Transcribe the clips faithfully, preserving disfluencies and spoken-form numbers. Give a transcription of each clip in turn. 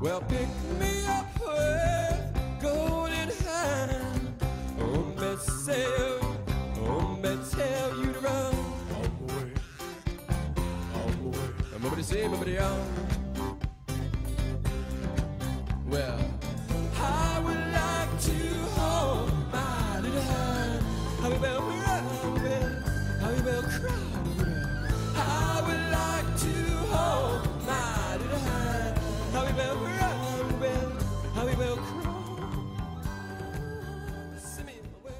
Well, pick me up with golden hand. Oh, me say, oh, me tell you to run. Oh, boy, oh, boy. I'm over to see, I'm over to young. Well, I would like to hold my little hand. How about we run? How about we cry? I would like to hold my little hand. How we will run, how we will crawl. Send me away.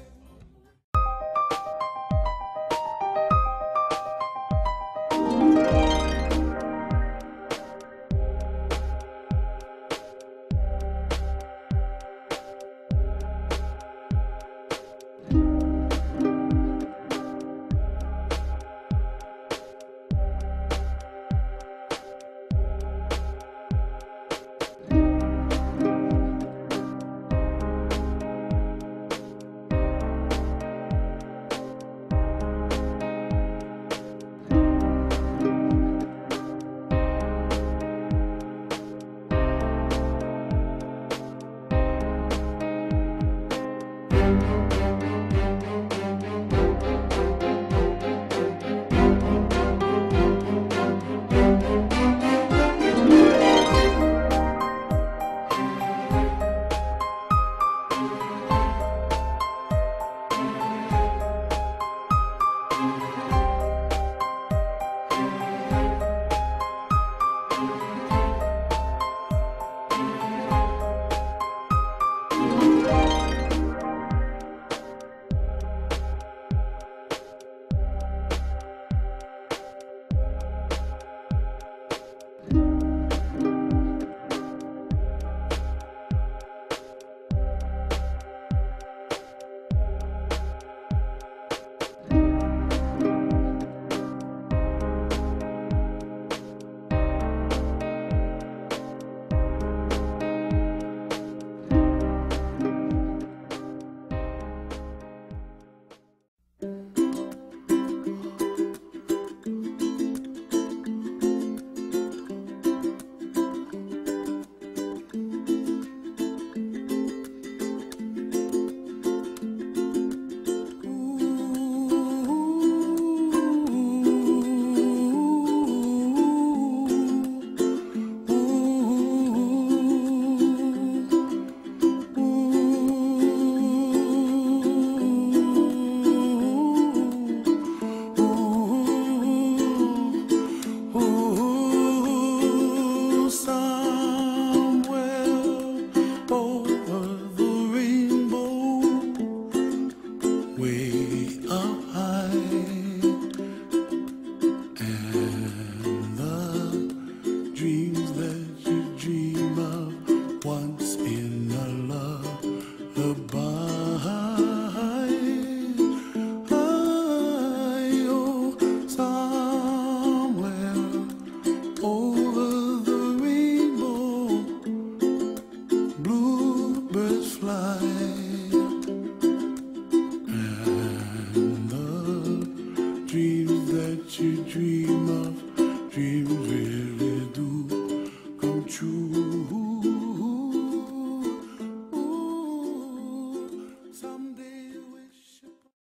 Dream of, dreams really do come true.